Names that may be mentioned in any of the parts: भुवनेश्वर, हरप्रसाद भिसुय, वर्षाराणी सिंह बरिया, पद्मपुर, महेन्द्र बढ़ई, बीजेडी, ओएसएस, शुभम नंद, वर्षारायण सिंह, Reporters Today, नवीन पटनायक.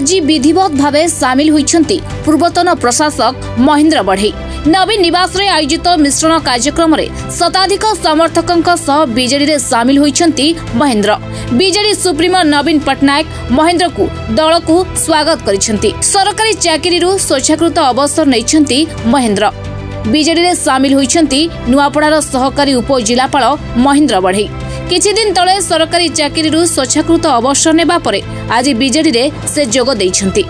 आज विधिवत भावे सामिल होइछन्ति पूर्वतन प्रशासक महेन्द्र बढ़ई। नवीन निवास रे आयोजित मिश्रण कार्यक्रम रे शताधिक समर्थकों सह बीजेडी रे सामिल होइछन्ति महेन्द्र। बीजेडी सुप्रीमो नवीन पटनायक महेन्द्र को दल को स्वागत करिछन्ति। सरकारी चाकरी स्वेच्छाकृत अवसर नैछन्ति महेन्द्र। बीजेडी रे सामिल होइछन्ति नुआपड़ार सहकारी उपजिलापाल महेन्द्र बढ़ई। किछि दिन तले सरकारी चाकरी स्वेच्छाकृत अवसर नेबा परे आज बीजेडी रे से जोग दैछन्ति।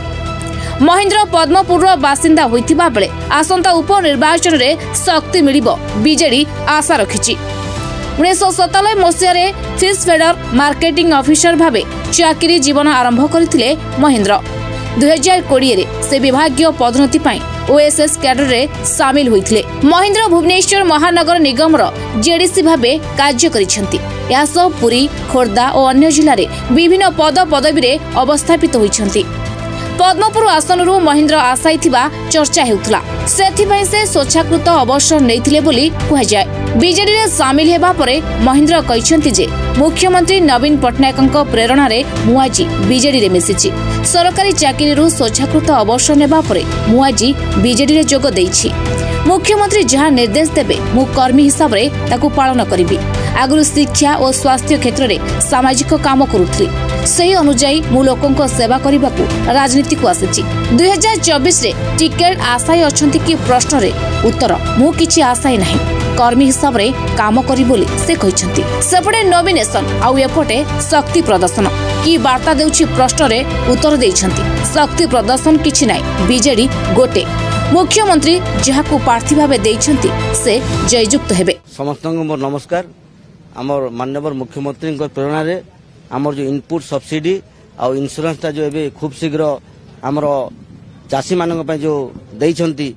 महेन्द्र पद्मपुर बासिंदा होइथिबा बेले आसंता उपनिर्वाचन रे शक्ति मिलिबो बीजेडी आशा रखिछि। 1997 मसीहारे फिश फेडर मार्केटिंग ऑफिसर भाबे चाकरी जीवन आरंभ करथिले महेन्द्र। 2020 रे से विभागीय पदोन्नति पाई ओएसएस कैडर रे शामिल होइथिले। महेन्द्र भुवनेश्वर महानगर निगम रो जेडीसी भाबे कार्य करिसेंती। या सब पुरी, खोर्धा और अन्य जिला रे विभिन्न पद पदवी रे अवस्थापित होइछंती। पद्मपुर आसनरू महेन्द्र आशाई थिबा चर्चा हेउथला, सेथिपई से स्वेच्छाकृत अवसर नैथिले बोली कहा जाय। बीजेडी रे शामिल हेबा परे महेन्द्र कहिसेंती जे मुख्यमंत्री नवीन पटनायकक प्रेरणा रे मुआजी बीजेडी रे मिसिछि। सरकारी चाकरीरू स्वेच्छाकृत अवसर नेबा परे मुआजी बीजेडी रे जोग दैछि। मुख्यमंत्री जहाँ निर्देश देबे मु कर्मी हिसाब रे ताकू पालन करिबि। आगुरु शिक्षा और स्वास्थ्य क्षेत्र रे सामाजिक काम करूथली, सही अनुजाई मु लोकंक सेवा करिबाकू राजनीति को आसीछि। 2024 रे टिकेट आशाई अछंती कि प्रश्न रे उत्तर मु किछि आशाई नाही, कर्मी हिसाब रे काम करी बोली से कहिसंती। सेपटे नॉमिनेशन आउ एपटे शक्ति प्रदर्शन की वार्ता देउछि प्रश्न रे उत्तर दैछंती। शक्ति प्रदर्शन किछि नाही, बीजेडी गोटे। मुख्यमंत्री जहाँ को प्रार्थी भाव से जयजुक्त हेबे। समस्त मोर नमस्कार। आमर माननीय मुख्यमंत्री प्रेरणा रे आमर जो इनपुट सब्सिडी और इंश्योरेंस जो ए खूब शीघ्र आमर चाषी मान जो देती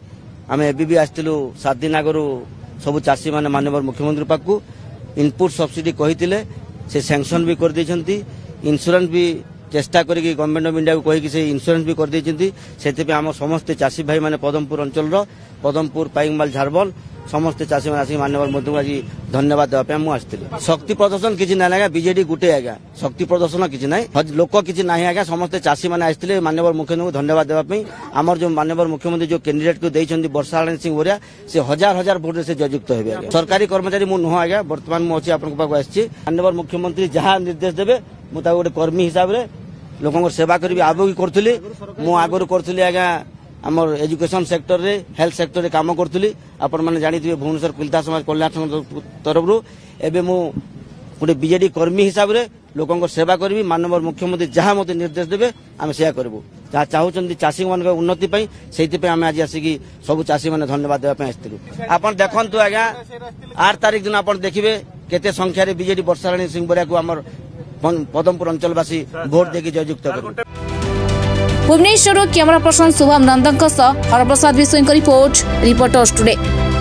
आम एबी आसलु 7 दिन आगर सब चाषी मैंने माननीय मुख्यमंत्री पाकू इनपुट सब्सिडी कही से सैंक्शन भी कर इंश्योरेंस भी चेष्टा करके गवर्नमेंट ऑफ इंडिया को कहीकि से इंश्योरेंस भी करदे। से आम समस्त चाषी भाई मैंने पद्मपुर अंचल पद्मपुर पाइकमाल झारबल समस्त चाषी मैंने आसिक माननीय मुख्यमंत्री आज धन्यवाद देवाई मुझे। शक्ति प्रदर्शन किसी ना आज्ञा बीजेडी गोटे आज्ञा शक्ति प्रदर्शन किसी ना लोक किसी ना आज्ञा समस्त चाषी मैंने आसते माननीय मुख्यमंत्री को धन्यवाद देवाई। आमर जो माननीय मुख्यमंत्री जो कैंडिडेट को देते वर्षारायण सिंह वरिया से हजार हजार भोट से जयजुक्त होगा। सरकारी कर्मचारी मु नुह आज्ञा बर्तमान मुझे आपको माननीय मुख्यमंत्री जहाँ निर्देश देवे मुझे गोटे कर्मी हिसाब से लोक सेवा करी आगे करी मुगर करी आज्ञा आमर एजुकेशन सेक्टर रे हेल्थ सेक्टर रे काम करी आपने जानते भुवनेश्वर पिल्ता समाज कल्याण संघ तरफ एवं गोटे बीजेडी कर्मी हिसाब से लोक सेवा करी माननीय मुख्यमंत्री जहाँ मत निर्देश देवे आम से चाहते चाषी मान उन्नति से आज आसिक सब चाषी मैंने धन्यवाद देवाई। आप देखु आज्ञा 8 तारीख दिन आप देखिए केते संख्यार बीजेडी वर्षाराणी सिंह बरिया को आमर पद्मपुर अंचलवासी भोट देके जयजुक्त कर। भुवनेश्वर कैमरा पर्सन शुभम नंद, हरप्रसाद भिसुय रिपोर्ट, रिपोर्टर्स टुडे।